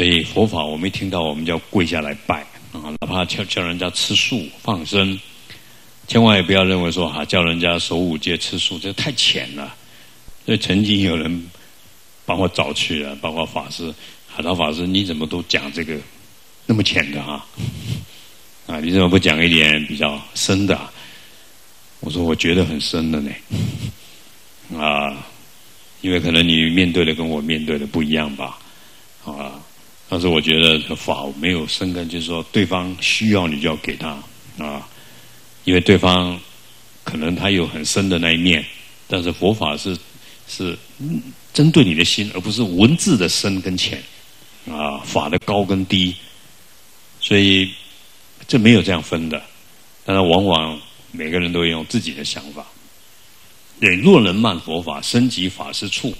所以佛法我们听到，我们就要跪下来拜啊，哪怕叫人家吃素放生，千万也不要认为说啊，叫人家守五戒吃素，这太浅了。所以曾经有人把我找去了，包括法师，海涛法师，你怎么都讲这个那么浅的啊？啊，你怎么不讲一点比较深的啊？我说我觉得很深的呢，啊，因为可能你面对的跟我面对的不一样吧，啊，但是我觉得法没有生根，就是说对方需要你就要给他啊，因为对方可能他有很深的那一面，但是佛法是针对你的心，而不是文字的深跟浅啊，法的高跟低，所以这没有这样分的，但是往往每个人都用自己的想法。对，若能慢佛法，升级法师处，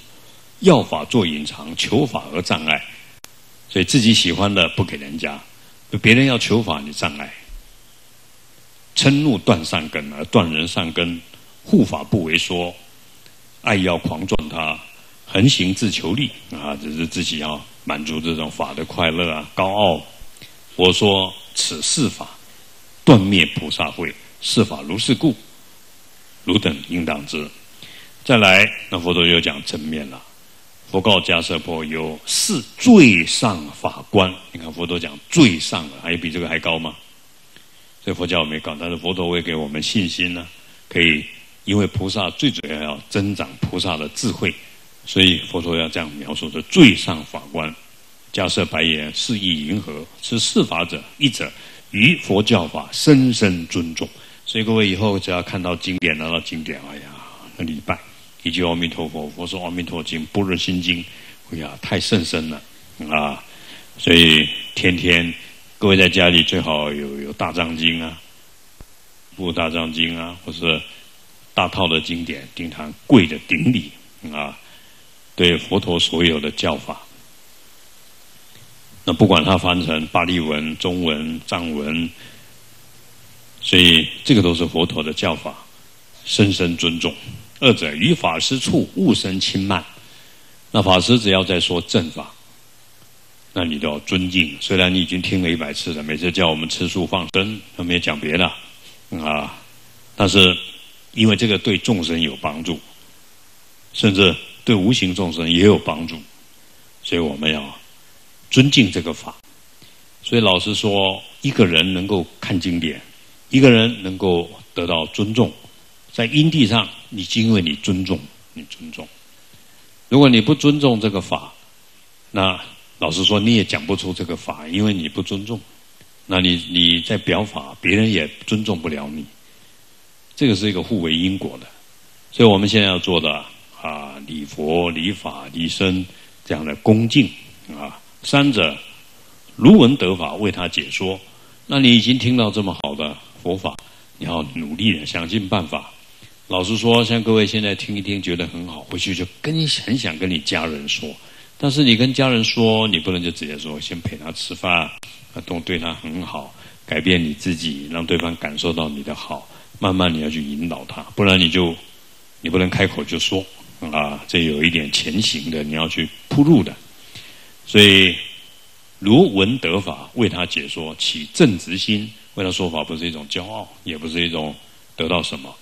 要法做隐藏，求法而障碍。所以自己喜欢的不给人家，别人要求法你障碍。嗔怒断善根，而断人善根，护法不为说，爱要狂撞他，横行自求利啊，只是自己要满足这种法的快乐啊，高傲。我说此是法，断灭菩萨慧。是法如是故，汝等应当知。再来，那佛陀又讲正面了。佛告迦叶婆有四最上法官。你看佛陀讲最上了，还有比这个还高吗？所以佛教没高，但是佛陀会给我们信心呢，可以因为菩萨最主要要增长菩萨的智慧，所以佛陀要这样描述的最上法官。迦叶白言：是意云何？是四法者，一者于佛教法深深尊重。所以各位以后只要看到经典，拿到经典，哎呀，那礼拜一句阿弥陀佛，佛说阿弥陀经、般若心经，哎呀，太甚深了啊！所以天天各位在家里最好有大藏经啊，部大藏经啊，或是大套的经典，顶堂跪的顶礼啊，对佛陀所有的教法。那不管它翻成巴利文、中文、藏文。所以这个都是佛陀的教法，深深尊重。二者于法师处勿生轻慢。那法师只要在说正法，那你都要尊敬。虽然你已经听了100次了，每次叫我们吃素放生，他没有讲别的啊，但是因为这个对众生有帮助，甚至对无形众生也有帮助，所以我们要尊敬这个法。所以老实说，一个人能够看经典，一个人能够得到尊重，在因地上，你因为你尊重。如果你不尊重这个法，那老实说你也讲不出这个法，因为你不尊重。那你在表法，别人也尊重不了你。这个是一个互为因果的。所以我们现在要做的啊，礼佛、礼法、礼身这样的恭敬啊。三者如闻得法，为他解说。那你已经听到这么好的佛法，你要努力的想尽办法。老实说，像各位现在听一听觉得很好，回去就很想跟你家人说。但是你跟家人说，你不能就直接说，先陪他吃饭，都对他很好，改变你自己，让对方感受到你的好，慢慢你要去引导他，不然你不能开口就说啊，这有一点前行的，你要去铺路的。所以如闻得法，为他解说，起正直心。为他说法不是一种骄傲，也不是一种得到什么，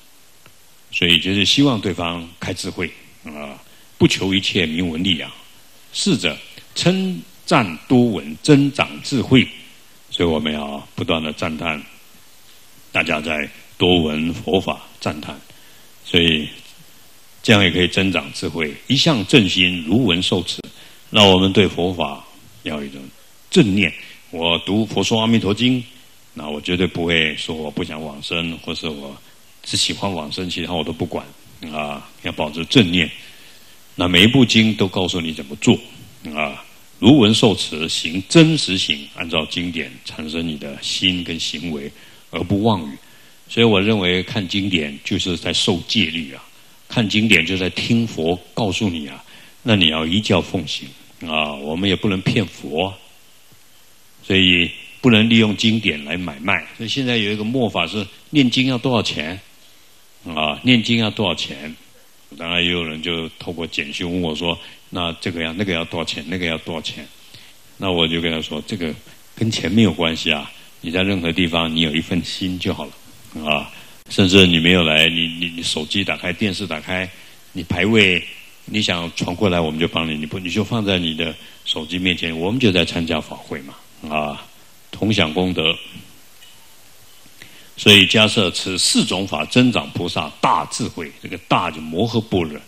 所以就是希望对方开智慧啊，不求一切名闻利养。四者称赞多闻，增长智慧。所以我们要不断的赞叹，大家在多闻佛法赞叹，所以这样也可以增长智慧。一向正心，如闻受持。那我们对佛法要有一种正念。我读《佛说阿弥陀经》。那我绝对不会说我不想往生，或是我只喜欢往生，其他我都不管啊！要保持正念。那每一部经都告诉你怎么做啊！如闻受持，行真实行，按照经典产生你的心跟行为，而不妄语。所以我认为看经典就是在受戒律啊，看经典就在听佛告诉你啊，那你要依教奉行啊！我们也不能骗佛，所以不能利用经典来买卖。所以现在有一个末法是念经要多少钱啊？念经要多少钱？当然也有人就透过简讯问我说：“那这个要那个要多少钱？那个要多少钱？”那我就跟他说，这个跟钱没有关系啊，你在任何地方你有一份心就好了啊。甚至你没有来，你手机打开，电视打开，你排位，你想传过来我们就帮你，你不你就放在你的手机面前，我们就在参加法会嘛啊，同享功德。所以迦叶持四种法增长菩萨大智慧，这个大就摩诃般若。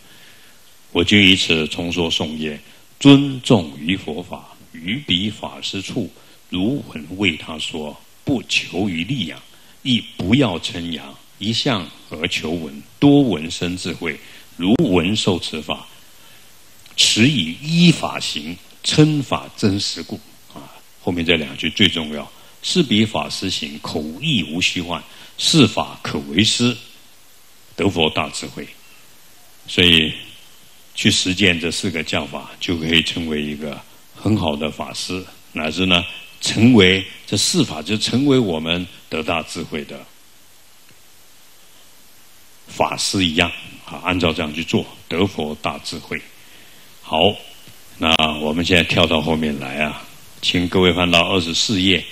我就以此重说颂业，尊重于佛法，于彼法师处，如闻为他说，不求于利养，亦不要称扬，一向而求闻，多闻生智慧，如闻受持法，持以依法行，称法真实故。啊，后面这两句最重要，是彼法师行，口意无虚幻，是法可为师，得佛大智慧。所以去实践这四个教法，就可以成为一个很好的法师，乃至呢成为这四法，就成为我们得大智慧的法师一样啊，按照这样去做，得佛大智慧。好，那我们现在跳到后面来啊，请各位翻到24页，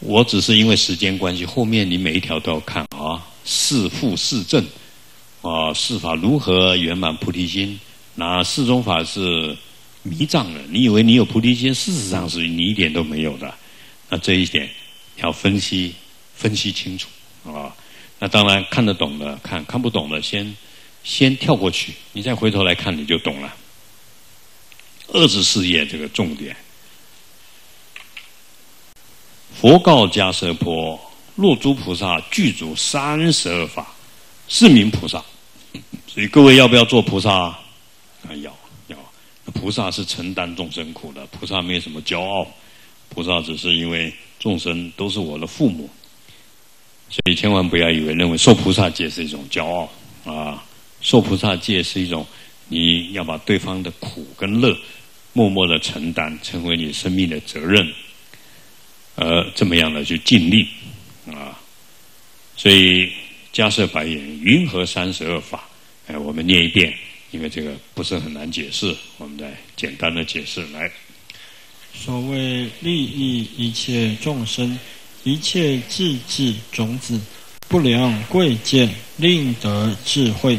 我只是因为时间关系，后面你每一条都要看啊，四副四正啊，四法如何圆满菩提心。那四种法是迷障的，你以为你有菩提心，事实上是你一点都没有的。那这一点要分析清楚啊。那当然看得懂的看，看不懂的先跳过去，你再回头来看你就懂了。24页这个重点，佛告迦叶婆，若诸菩萨具足32法，是名菩萨。所以各位要不要做菩萨啊？要，菩萨是承担众生苦的，菩萨没有什么骄傲，菩萨只是因为众生都是我的父母，所以千万不要以为认为受菩萨戒是一种骄傲啊，受菩萨戒是一种你要把对方的苦跟乐默默的承担，成为你生命的责任，这么样的去尽力啊。所以迦叶白言，云何32法？我们念一遍，因为这个不是很难解释，我们再简单的解释来。所谓利益一切众生，一切智智种子，不良贵贱，令得智慧，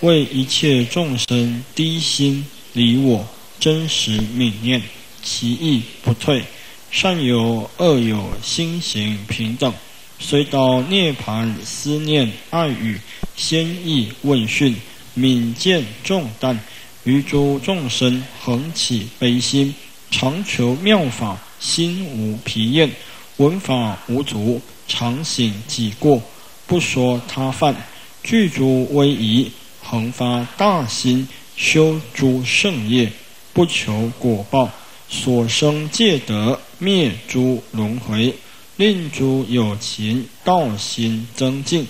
为一切众生低心离我，真实泯念，其意不退，善有恶有，心行平等，虽到涅槃，思念爱语，先意问讯，敏见重担，于诸众生恒起悲心，常求妙法，心无疲厌，闻法无足，常醒己过，不说他犯，具足威仪，恒发大心，修诸圣业，不求果报，所生戒德，灭诸轮回，令诸有情道心增进，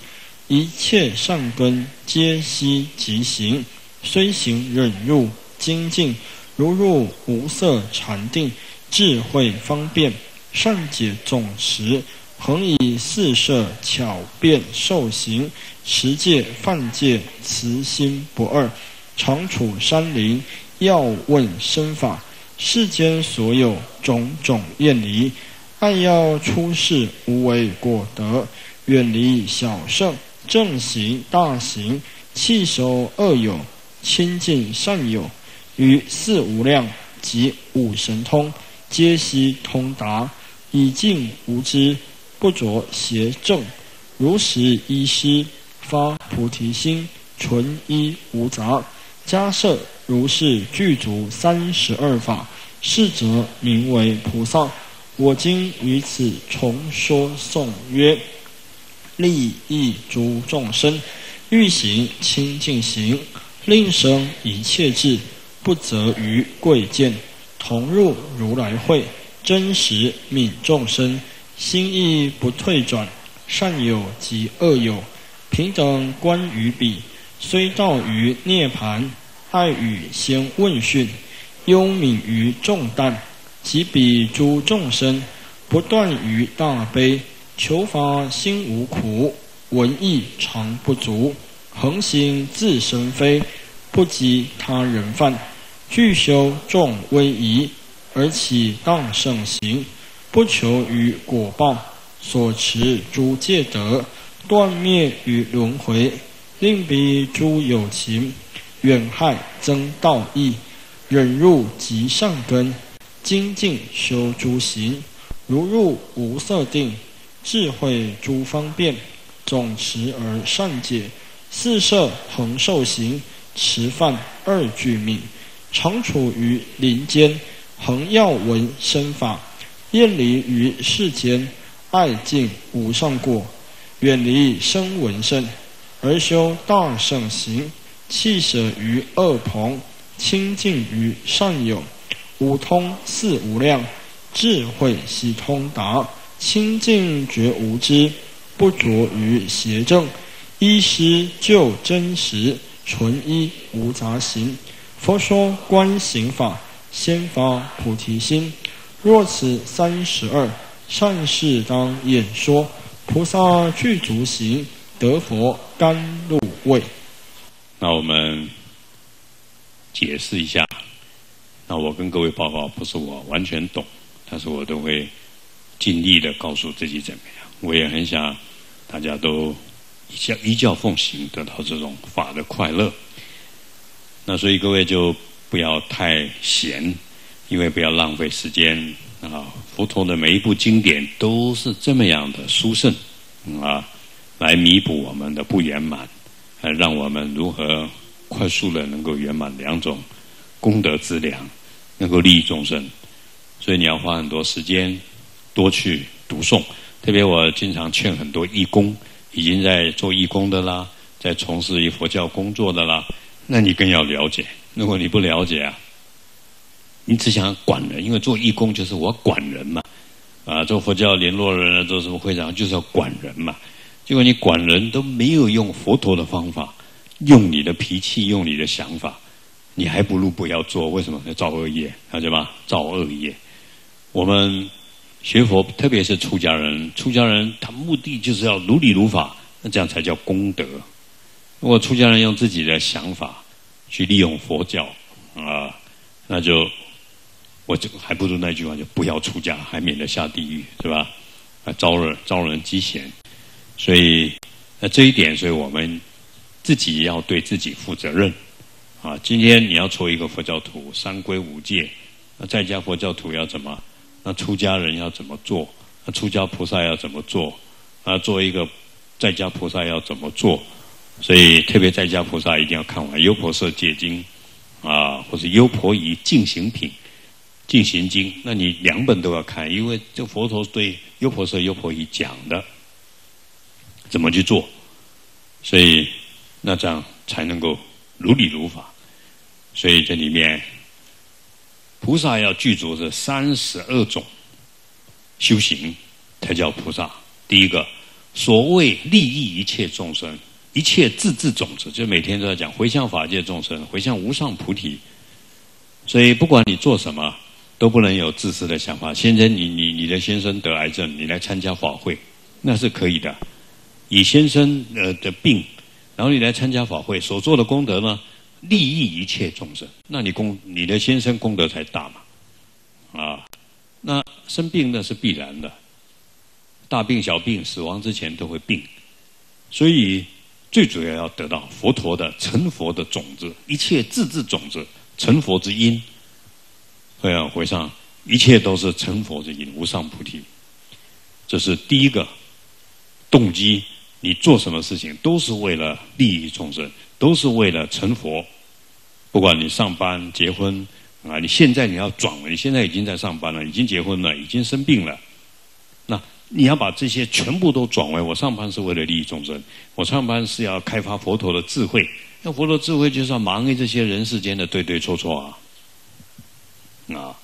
一切善根皆悉即行，虽行忍辱精进，如入无色禅定，智慧方便，善解总持，恒以四摄巧辩受行，持戒犯戒，慈心不二，常处山林，要问身法，世间所有种种厌离，暗要出世无为果德，远离小圣，正行大行，弃守恶友，亲近善友，于四无量及五神通，皆悉通达，以尽无知，不着邪正，如实依师，发菩提心，纯一无杂。迦叶如是具足32法，是则名为菩萨。我今于此重说颂曰：利益诸众生，欲行清净行，令生一切智，不择于贵贱，同入如来会，真实泯众生，心意不退转，善友及恶友，平等观于彼，虽到于涅槃，爱语先问讯，忧悯于重担，及彼诸众生，不断于大悲，求法心无苦，闻意常不足，恒心自身非，不及他人犯，具修众威仪，而起当圣行，不求于果报，所持诸戒德，断灭于轮回，令彼诸有情，远害增道义，忍入极善根，精进修诸行，如入无色定，智慧诸方便，总持而善解，四摄恒受行，持犯二俱命，常处于林间，恒要闻身法，厌离于世间，爱敬无上果，远离声闻圣，而修大圣行，弃舍于恶朋，清净于善友，五通四无量，智慧悉通达，清净觉无知，不着于邪正，依师就真实，纯一无杂行。佛说观行法，先发菩提心。若此32善事当演说，菩萨具足行，得佛甘露味。那我们解释一下。那我跟各位报告，不是我完全懂，但是我都会尽力的告诉自己怎么样。我也很想大家都依教奉行，得到这种法的快乐。那所以各位就不要太闲，因为不要浪费时间啊。佛陀的每一部经典都是这么样的殊胜啊，来弥补我们的不圆满，让我们如何快速的能够圆满两种功德之粮，能够利益众生。所以你要花很多时间多去读诵，特别我经常劝很多义工，已经在做义工的啦，在从事于佛教工作的啦，那你更要了解。如果你不了解啊，你只想管人，因为做义工就是我管人嘛，啊，做佛教联络人，做什么会长就是要管人嘛。结果你管人都没有用佛陀的方法，用你的脾气，用你的想法，你还不如不要做。为什么？造恶业，了解吧？造恶业。我们学佛，特别是出家人，出家人他目的就是要如理如法，那这样才叫功德。如果出家人用自己的想法去利用佛教啊，那就我就还不如那句话，就不要出家，还免得下地狱，是吧？啊，招人讥嫌。所以，那这一点，所以我们自己要对自己负责任啊！今天你要做一个佛教徒，三规五戒，那在家佛教徒要怎么？那出家人要怎么做？那出家菩萨要怎么做？啊，做一个在家菩萨要怎么做？所以，特别在家菩萨一定要看完《优婆塞戒经》啊，或是《优婆夷净行品》《净行经》，那你两本都要看，因为这佛陀对优婆塞、优婆夷讲的怎么去做，所以那这样才能够如理如法。所以这里面菩萨要具足这32种修行才叫菩萨。第一个，所谓利益一切众生，一切自智种子，就每天都在讲回向法界众生，回向无上菩提。所以不管你做什么都不能有自私的想法。先生，你的先生得癌症，你来参加法会那是可以的，以先生的病，然后你来参加法会，所做的功德呢，利益一切众生，那你的先生功德才大嘛，啊，那生病那是必然的，大病小病，死亡之前都会病，所以最主要要得到佛陀的成佛的种子，一切自智种子，成佛之因，会要回向，一切都是成佛之因，无上菩提，这是第一个动机。你做什么事情都是为了利益众生，都是为了成佛。不管你上班、结婚啊，你要转，你现在已经在上班了，已经结婚了，已经生病了，那你要把这些全部都转为：我上班是为了利益众生，我上班是要开发佛陀的智慧。那佛陀智慧就是要忙于这些人世间的对对错错啊，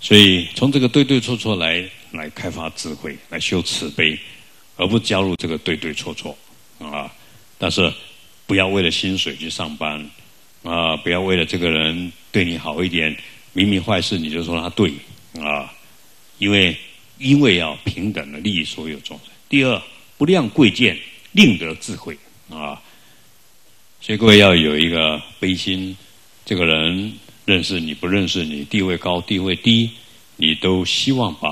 所以从这个对对错错来开发智慧，来修慈悲。而不加入这个对对错错啊！但是不要为了薪水去上班啊！不要为了这个人对你好一点，明明坏事你就说他对啊！因为要平等的利益所有众生。第二，不量贵贱，令得智慧啊！所以各位要有一个悲心，这个人认识你不认识你，地位高地位低，你都希望把